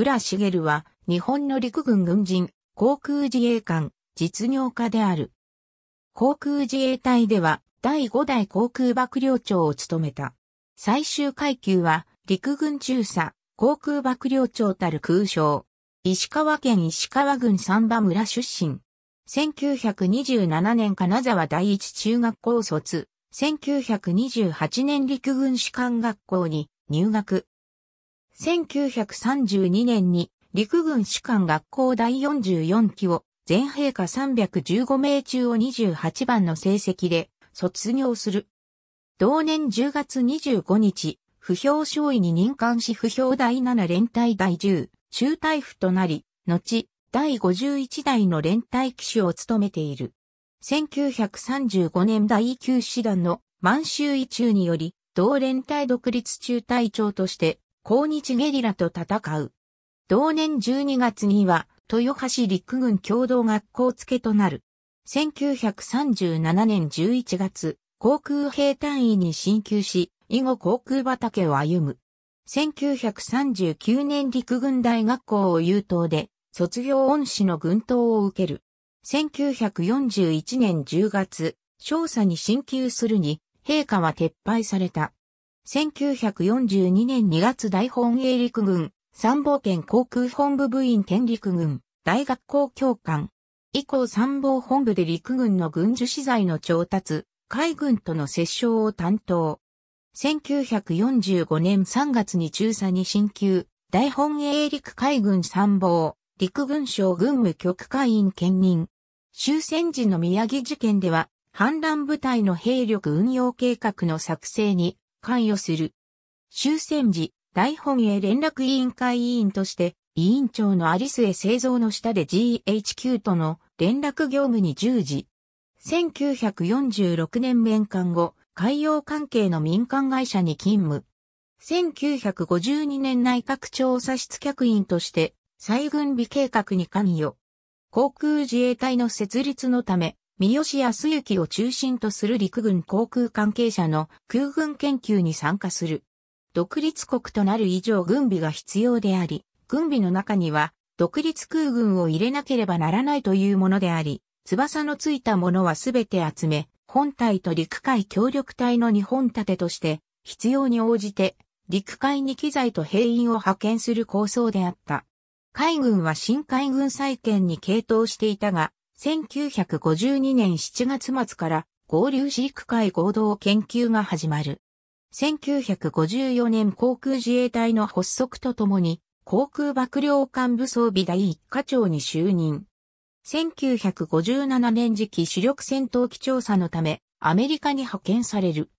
浦茂は日本の陸軍軍人、航空自衛官、実業家である。航空自衛隊では第5代航空幕僚長を務めた。最終階級は陸軍中佐、航空幕僚長たる空将。石川県石川郡三馬村出身。1927年金沢第一中学校卒。1928年陸軍士官学校に入学。1932年に陸軍士官学校第44期を全陛下315名中を28番の成績で卒業する。同年10月25日、歩兵少尉に任官し歩兵第7連隊第10。中隊夫となり、後、第51代の連隊旗手を務めている。1935年第9師団の満州移駐により、同連隊独立中隊長として、抗日ゲリラと戦う。同年12月には、豊橋陸軍共同学校付となる。1937年11月、航空兵隊員に進級し、以後航空畑を歩む。1939年陸軍大学校を優等で卒業恩師の軍刀を受ける。1941年10月、少佐に進級するに、陛下は撤廃された。1942年2月大本営陸軍、参謀権航空本部部員兼陸軍、大学校教官。以降参謀本部で陸軍の軍需資材の調達、海軍との折衝を担当。1945年3月に中佐に進級、大本営陸海軍参謀、陸軍省軍務局会員兼任。終戦時の宮城事件では、反乱部隊の兵力運用計画の作成に関与する。終戦時、大本営連絡委員会委員として、委員長の有末清三の下で GHQ との連絡業務に従事。1946年免官後、海洋関係の民間会社に勤務。1952年内閣調査室客員として、再軍備計画に関与。航空自衛隊の設立のため、三好康之を中心とする陸軍航空関係者の空軍研究に参加する。独立国となる以上軍備が必要であり、軍備の中には、独立空軍を入れなければならないというものであり、翼のついたものはすべて集め、本隊と陸海協力隊の2本立てとして、必要に応じて、陸海に機材と兵員を派遣する構想であった。海軍は新海軍再建に傾倒していたが、1952年7月末から合流し陸海合同研究が始まる。1954年航空自衛隊の発足とともに、航空幕僚監部装備第1課長に就任。1957年次期主力戦闘機調査のため、アメリカに派遣される。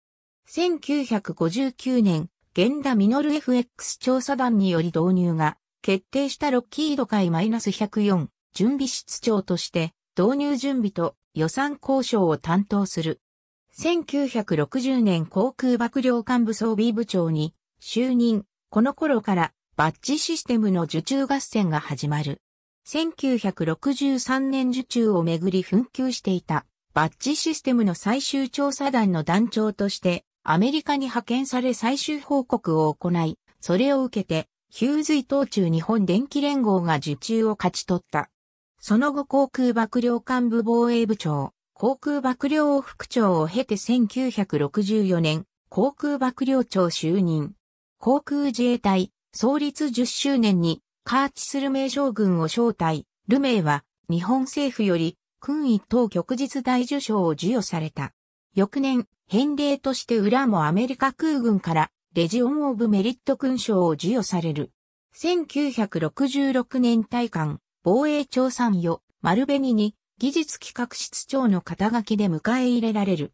1959年、源田実 FX 調査団により導入が決定したロッキード海 -104 準備室長として、導入準備と予算交渉を担当する。1960年航空幕僚監部装備部長に就任。この頃からバッジシステムの受注合戦が始まる。1963年受注をめぐり紛糾していたバッジシステムの最終調査団の団長としてアメリカに派遣され最終報告を行い、それを受けてヒューズ伊東中日本電機連合が受注を勝ち取った。その後航空幕僚監部防衛部長、航空幕僚副長を経て1964年航空幕僚長就任。航空自衛隊創立10周年にカーチス・ルメイ将軍を招待。ルメイは日本政府より勲一等旭日大綬章を授与された。翌年、返礼として浦茂アメリカ空軍からレジオン・オブ・メリット勲章を授与される。1966年大韓防衛庁参与丸紅に技術企画室長の肩書きで迎え入れられる。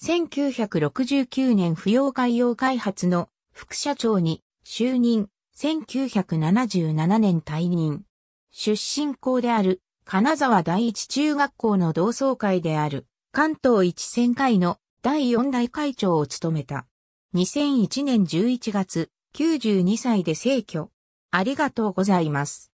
1969年扶養海洋開発の副社長に就任。1977年退任。出身校である、金沢第一中学校の同窓会である、関東一戦会の第4代会長を務めた。2001年11月、92歳で逝去。ありがとうございます。